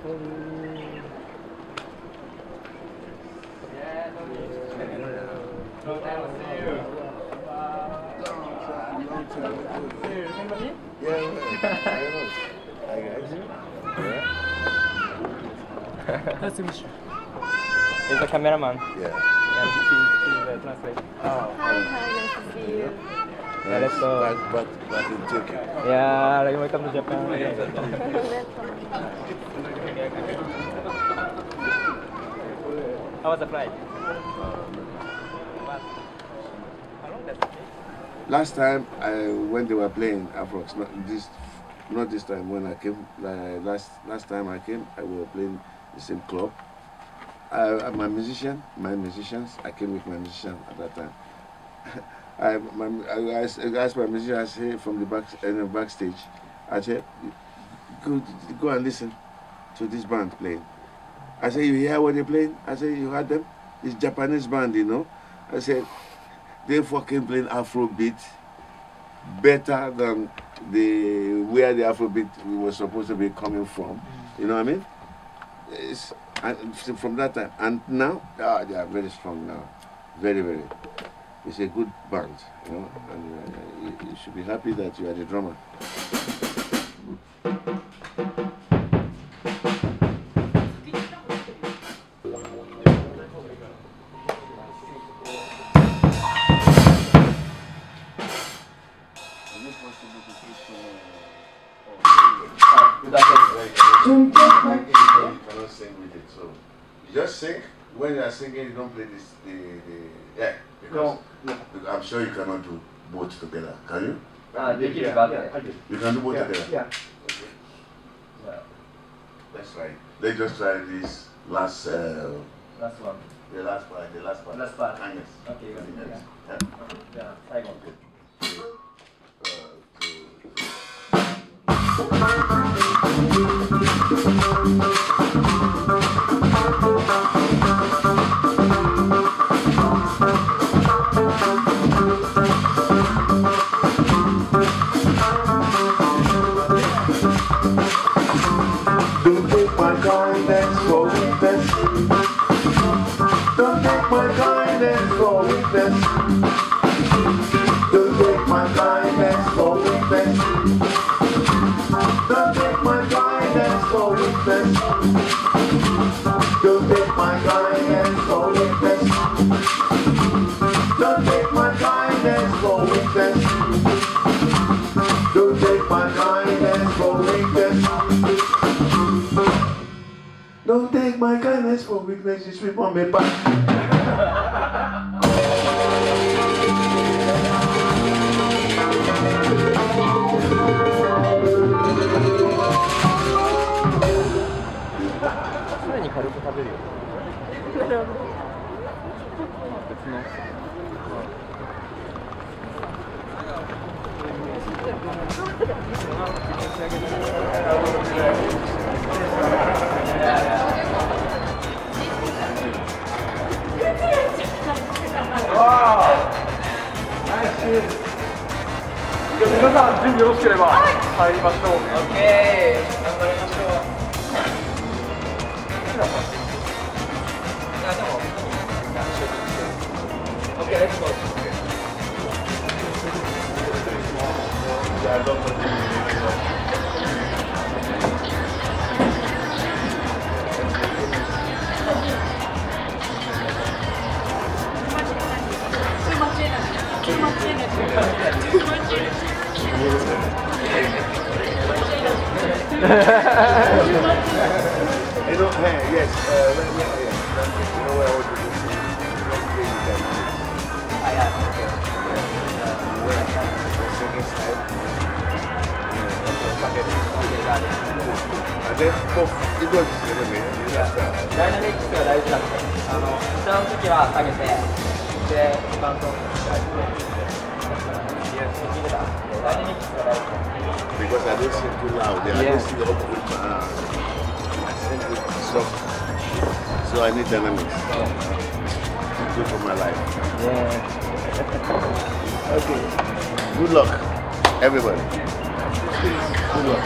Nice to meet you. He's the cameraman. Yeah. Yeah, he's translating. Oh. Hi, nice to see you. Yeah, let's go. But in Turkey. Yeah, like welcome to Japan. How was the flight? How long does it take? Last time when they were playing Afrox, not this time when I came. Last time I came, I was playing the same club. My musicians. I came with my musician at that time. I asked my musicians here from the backstage. I said, "Go and listen to this band playing." I said, "You hear what they playing?" I said, "You heard them? It's Japanese band, you know." I said, "They fucking playing Afrobeat better than where the Afrobeat was supposed to be coming from." You know what I mean? And from that time, and now they are very strong now, very, very. It's a good band, you know, and you should be happy that you are the drummer. Just sing. When you are singing, you don't play this. Yeah, because no. I'm sure you cannot do both together. Can you? You can do both together. Yeah. Okay. Yeah. That's right. Let's just try this last. Last one. The last part. The last part. Last part. Yes. Okay. Yeah. Yeah. Yeah. I got it. Don't take my kindness for weakness, you sweep on me back. Wow! Nice shit! Everyone, please help us. Let's go. Okay. Let's go. Okay, let's go. Because I don't sing too loud, I don't sing up with my I sing with soft. So I need dynamics. It's good for my life. Yeah. Okay. Good luck, everybody. Good luck.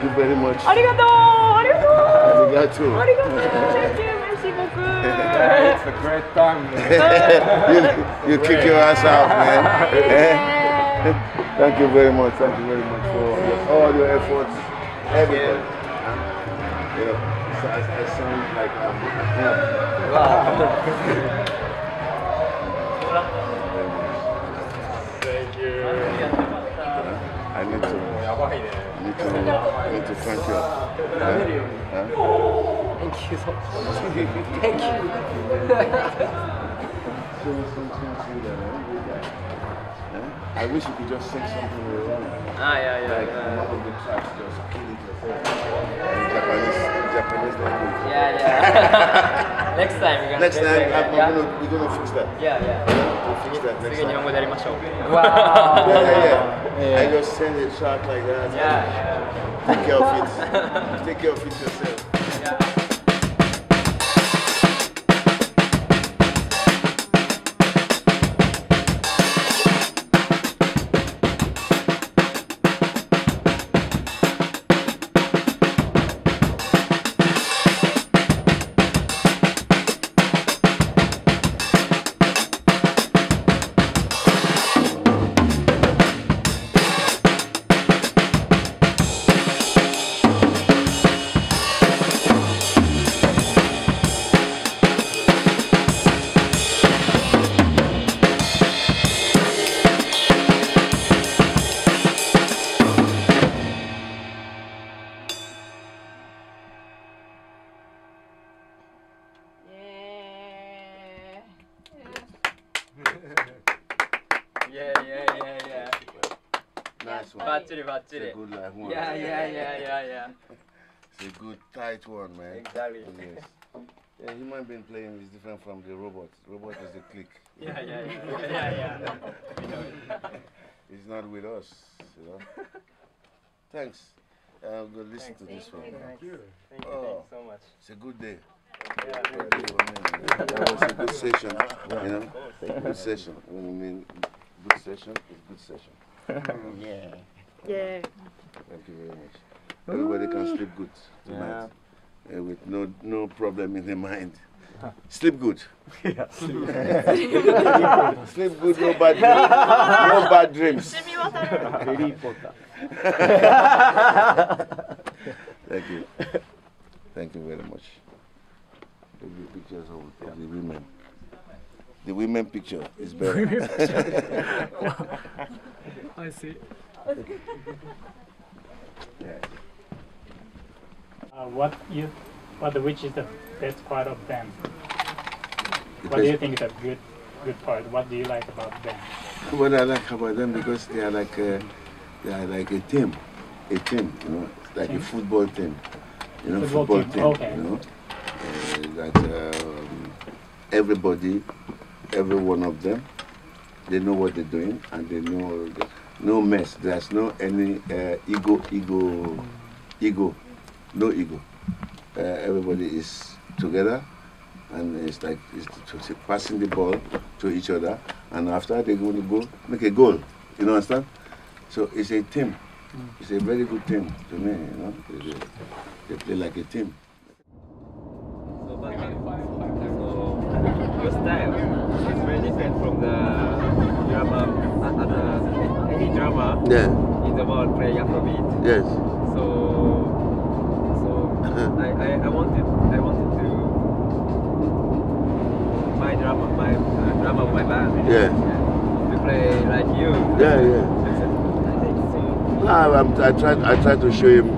Thank you very much. Arigato! Arigato! Arigato! Arigato! Thank you, merci beaucoup! It's a great time, man. you kick your ass out, man. Yeah. Thank you very much. Thank you very much for all your efforts. Everything. Yeah. You know, I sound like I'm Thank you. I need to thank you. Thank you so much. Thank you. I wish you could just sing something with your own. Like one of the tracks, just kill it yourself. Japanese language. Yeah. Next time we're gonna we're gonna fix that. We'll fix that next time. Wow. I just send a track like that. Take care of it. Take care of it yourself. Nice one. It's a good life one. Yeah. It's a good tight one, man. Exactly. Yes. Yeah, human being playing is different from the robot. Robot is a click. Yeah. It's not with us, you know. Thanks. I'll go listen to this one. Thank you. Thank you so much. It's a good day. That was a good session, you know. Good session. I mean, good session is good session. Yeah. Thank you very much. Everybody can sleep good tonight, with no problem in the mind. Sleep good. Sleep good. No bad dreams. No bad dreams. Very important. Thank you. Thank you very much. Take the pictures of the women. The women picture is better. I see. Which is the best part of dance? What do you think is a good part? What do you like about them? What I like about them, because they are like a team, you know, it's like a football team, you know, football team, you know, everybody. Every one of them, they know what they're doing, and they know no mess. There's no any ego, no ego. Everybody is together, and it's like passing the ball to each other, and after they're going to go make a goal. You know, understand? So it's a team. It's a very good team to me. You know, they play like a team. Your style is very different from the drama, any drama. Yeah. It's about playing Afrobeat. Yes. So I wanted to my drama with my band. Yeah. To play like you. Yeah. I tried to show him.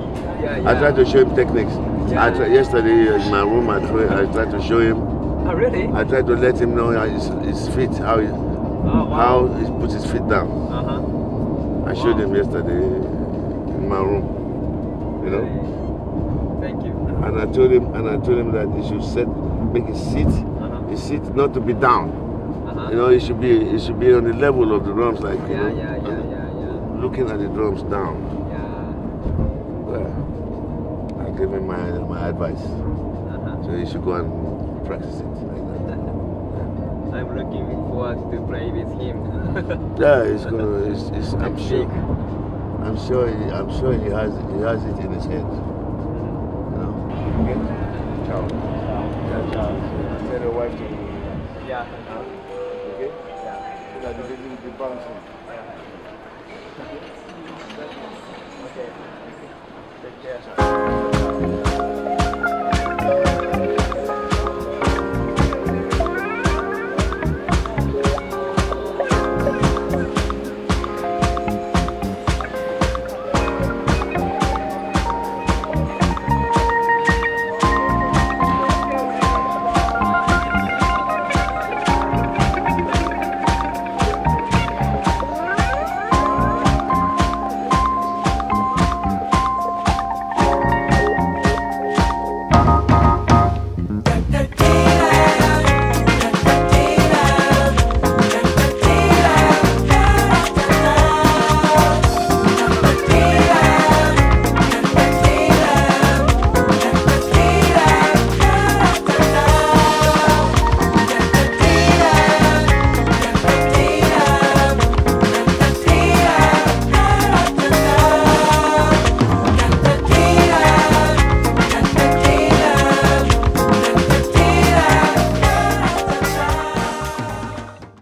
Yeah. I tried to show him techniques. Yeah. Yesterday in my room I tried to show him. Oh, really? I tried to let him know his feet, how he puts his feet down. I showed him yesterday in my room, you know. Thank you. And I told him that he should make his seat, not to be down. You know, it should be on the level of the drums, like looking at the drums down. Yeah. Well, I gave him my advice, so he should go and practice it like that. I'm looking forward to play with him. Yeah, I'm sure. I'm sure he has it in his head. You know. Okay. Ciao. Ciao. Tell your wife to. Yeah. Okay. Yeah. So that the baby will be bouncing. Okay. Take care.